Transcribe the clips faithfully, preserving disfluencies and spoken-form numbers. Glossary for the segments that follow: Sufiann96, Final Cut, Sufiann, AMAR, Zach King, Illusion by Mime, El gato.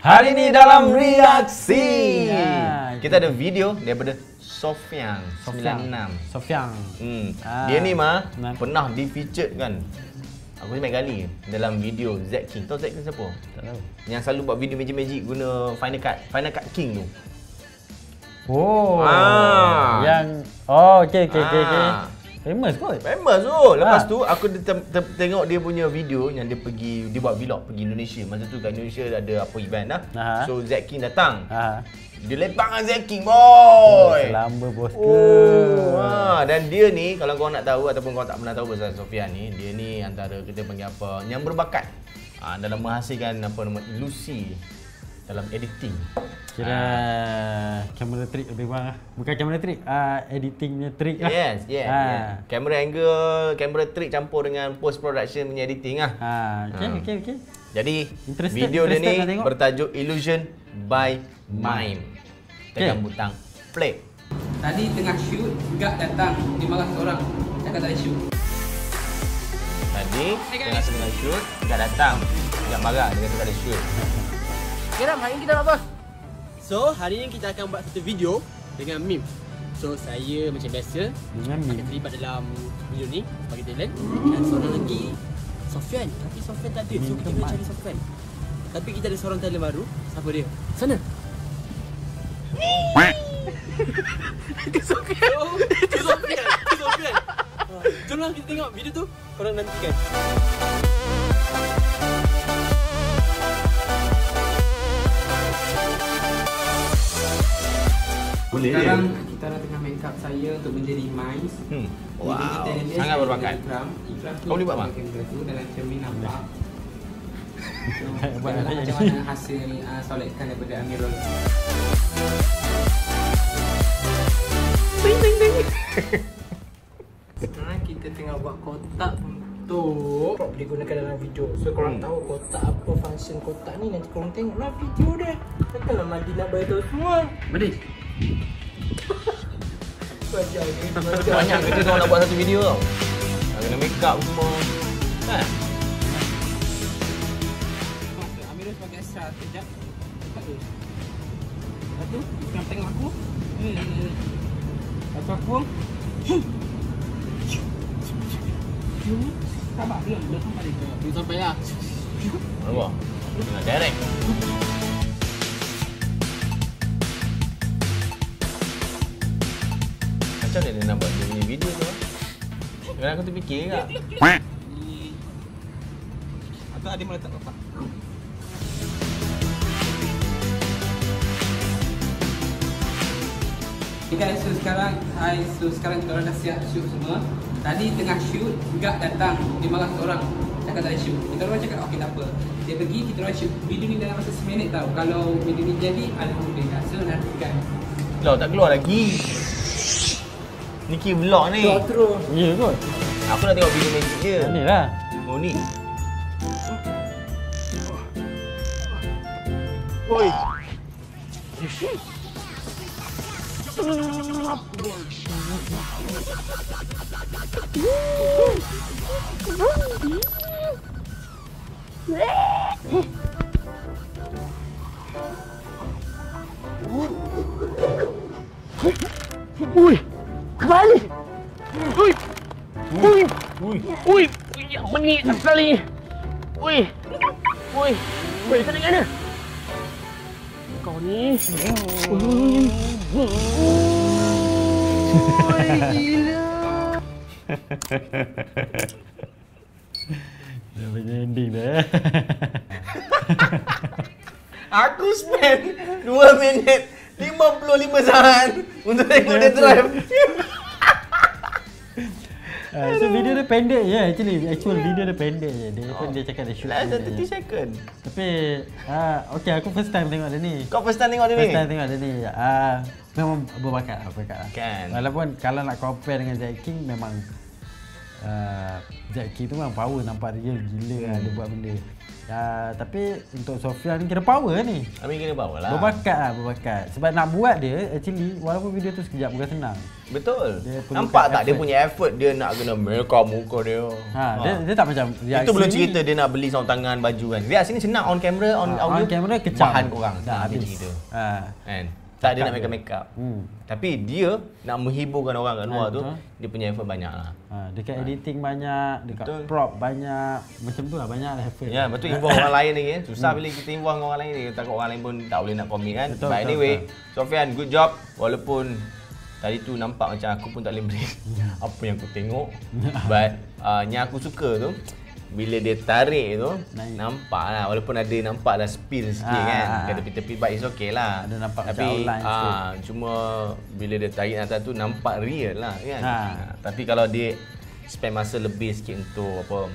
Hari ini dalam reaksi ya, kita ada video daripada Sufiann sembilan enam. Sufiann. Hmm. Ah. Dia ni mah pernah di-featured kan. Aku ni main kali dalam video Zach King. Tahu Zach King siapa? Tak tahu. Yang selalu buat video magic-magic guna Final Cut, Final Cut King tu. Oh. Ah. Yang oh okey okey ah. okey okey. Famous kot. Famous tu. Oh. Lepas ha. tu aku tengok dia punya video yang dia pergi, dia buat vlog pergi Indonesia. Masa tu kat Indonesia ada apa event lah. Aha. So Zach King datang. Aha. Dia lepak dengan Zach King boy. Selamba bos ke. Oh. Ha. Dan dia ni kalau kau nak tahu ataupun kau tak pernah tahu pasal Sufiann ni, dia ni antara kita panggil apa, yang berbakat ha, dalam menghasilkan apa nama ilusi dalam editing. Kira kamera uh, trick lebih kurang lah. Bukan kamera trick, uh, editingnya trick lah. Yes, yes, uh. yes. Kamera angle, kamera trick campur dengan post production punya editing lah. uh, okay, uh. okay, okay. Jadi interested, video interested dia ni bertajuk Illusion by Mime. Tekan okay. butang play. Tadi tengah shoot, juga datang dia marah seorang, cakap tak ada shoot. Tadi tengah tengah shoot, juga datang dia marah, dia kata tak ada shoot. Geram, hari ni kita nak bos. So, hari ini kita akan buat satu video dengan meme. So, saya macam biasa akan terlibat dalam video ni sebagai talent. Dan seorang lagi, Sufiann. Tapi Sufiann tak ada, so kita kena cari Sufiann. Tapi kita ada seorang talent baru. Siapa dia? Sana! Itu Sufiann! Oh, itu Sufiann! Itu Sufiann! Jomlah kita tengok video tu, korang nantikan. Boleh. Sekarang kita tengah make up saya untuk menjadi mimes. Hmm. Wow. Jadi, sangat berbakat. Ikram. Ikram kau boleh buat apa? Dalam cermin nampak. Buat macam mana hasil uh, solekan daripada Amirul. Ting ting ting. Sekarang kita tengah buat kotak untuk boleh gunakan dalam video. So korang hmm. tahu kotak apa function kotak ni, nanti korang tengoklah video dia. Takkanlah Madinah bayar tahu semua. Madinah. Banyak kerja korang nak buat satu video tau. Nak kena make up semua. Kan? Amirul sebagai extra sekejap. Lepas tu Lepas tu Lepas tengok aku Lepas tu aku sabar belum, belum sampai dia. Belum sampai lah. Kenapa? Nak direct. Macam mana dia nak buat dia punya video tu? Kadang aku terfikir kak. Atau ada meletak kotak. Okay guys, so sekarang Hai, so sekarang kita orang dah siap shoot semua. Tadi tengah shoot, juga datang dia marah seorang, cakap tak ada shoot. Kita orang cakap, ok tak apa. Dia pergi, kita orang shoot video ni dalam masa seminit tau. Kalau video ni jadi, alhamdulillah. So nantikan. Loh, tak keluar lagi Niki vlog ni. Outro. Ya kot. Aku nak tengok video magic je. Ni lah. Oh ni. Oi. Oi. Balik. Ui. Ui. Ui. Ui. Ya, menik sekali. Ui. Ui. Ui, kena kena. Kau ni. Ui. Ui, gila. Dah punya ending dah. Aku spend dua minit lima puluh lima saat untuk tengok dia drive. Uh, so video dia pendek je, yeah, actually actual video dia pendek je. Dia pun oh. dia cakap dia shoot thirty second. Tapi ah uh, okey aku first time tengok dia ni. Kau first time tengok dia ni? First time tengok dia ni. Ah uh, memang berbakat lah, berbakat lah. Kan. Walaupun kalau nak compare dengan Zach King memang uh, Zach King tu memang power, nampak dia gila hmm. lah dia buat benda. Uh, tapi untuk Sufiann ni kira power ni. Amin kira power lah. Berbakat lah, berbakat. Sebab nak buat dia, actually walaupun video tu sekejap bukan senang. Betul. Nampak tak effort. Dia punya effort dia nak kena makeup muka dia. Ha, ha. Dia, dia tak macam reaksi. Itu belum cerita dia nak beli sarung tangan, baju kan. Reaksi ni senang on camera, on ha, audio. On camera kecam. Bahan korang. Dah habis. Ha. Kan? Tak, dia nak makeup-makeup. Hmm. Tapi dia nak menghiburkan orang kat luar ha, tu, dia punya effort banyak lah. Ha, dekat ha. editing banyak, dekat betul. prop banyak. Macam tu lah, banyak lah effort. Ya, betul involve orang lain lagi kan. Susah hmm. bila kita involve dengan orang lain, dia takut orang lain pun tak boleh nak komen kan. Betul, But betul, anyway, betul. Sufiann, good job. Walaupun tadi tu nampak macam aku pun tak boleh beri apa yang aku tengok. But uh, yang aku suka tu, bila dia tarik tu, naik. Nampak lah. Walaupun ada nampak lah spill sikit ah, kan. Dia tepi-tepi but it's okay lah. Ada nampak tapi, macam online ah, sikit. Cuma bila dia tarik atas tu nampak real lah kan. Ha. Tapi kalau dia spend masa lebih sikit untuk apa,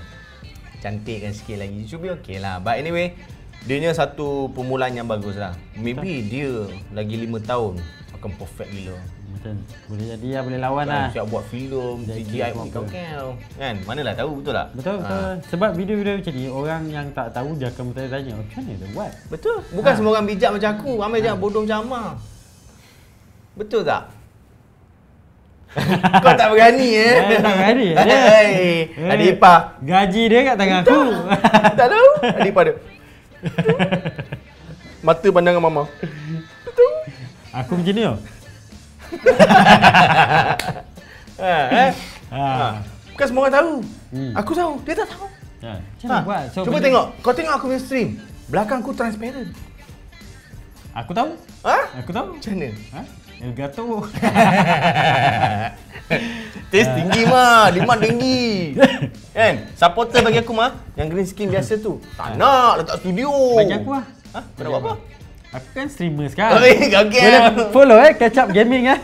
cantikkan sikit lagi, should be okay lah. But anyway, dia nya satu permulaan yang bagus lah. Maybe tak. Dia lagi lima tahun akan perfect gila. Betul. Boleh jadi lah, boleh lawan lah. Siap buat filem, C G I pun kau-kau. Kan? Manalah tahu, betul tak? Betul, betul. Ha. Sebab video-video macam ni, orang yang tak tahu dia akan bertanya-tanya, macam mana dia buat? Betul. Bukan ha. semua orang bijak macam aku. Ramai ha. je bodoh macam Amar. Betul tak? Kau tak berani eh? Saya tak berani. Adik Ipah. Gaji dia kat tangan aku. Tak tahu. Adik Ipah dia. Mata pandangan Mama. Betul. Aku macam ni tau. ha, eh? ha. Ha. Bukan semua orang tahu. Hmm. Aku tahu, dia tak tahu. Ha. Ha. Buat? So, cuba benda... tengok. Kau tengok aku punya stream. Belakang aku transparent. Aku tahu. Ha? Aku tahu. Macam mana? Ha? El gato. Taste tinggi mah, demand tinggi. Kan? Supporter bagi aku mah, yang green skin biasa tu. Tak ha. nak letak studio. Bagi aku ah. Ha? Kau nak buat apa? Aku kan streamer sekarang. Okay, okay. Boleh follow eh, catch up gaming eh.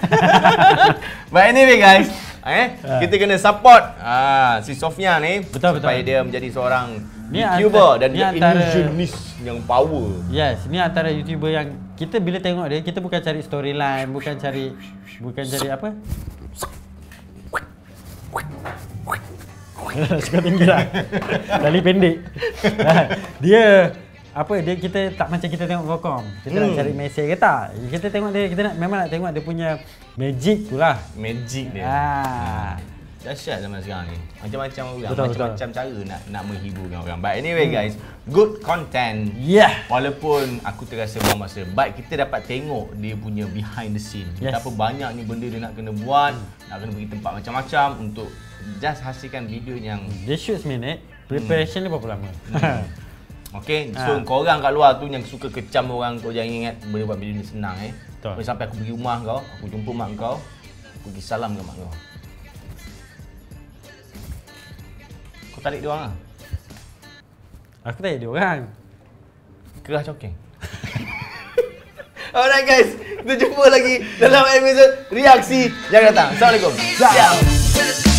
But anyway guys, eh, ha. kita kena support ah, si Sufiann ni betul, supaya betul. dia menjadi seorang ni YouTuber antara, dan dia illusionist yang power. Yes, ni antara YouTuber yang kita bila tengok dia, kita bukan cari storyline, bukan cari bukan cari apa? Suka tinggi lah. Tali pendek. Dia apa dia kita tak macam kita tengok Vokom. Kita hmm. nak cari mesej ke tak? Kita tengok dia, kita nak memang nak tengok dia punya magic tulah. Magic dia. Ah. Dahsyat zaman sekarang ni. Macam-macam orang, macam-macam cara nak nak menghiburkan orang. But anyway hmm. guys, good content. Yeah. Walaupun aku terasa buang masa, but kita dapat tengok dia punya behind the scene. Yes. Betapa banyaknya benda dia nak kena buat, hmm. nak kena pergi tempat macam-macam untuk just hasilkan video yang dia shoot seminit, preparation hmm. dia berapa lama? Hmm. Okay, so ha. korang kat luar tu yang suka kecam orang, kau jangan ingat boleh buat video ni senang eh. Betul. Sampai aku pergi rumah kau, aku jumpa mak kau, aku pergi salam ke mak kau. Kau tarik dia orang lah? Aku tarik dia orang. Kerah cokeng. Alright guys, kita jumpa lagi dalam episod reaksi yang datang. Assalamualaikum. Ciao.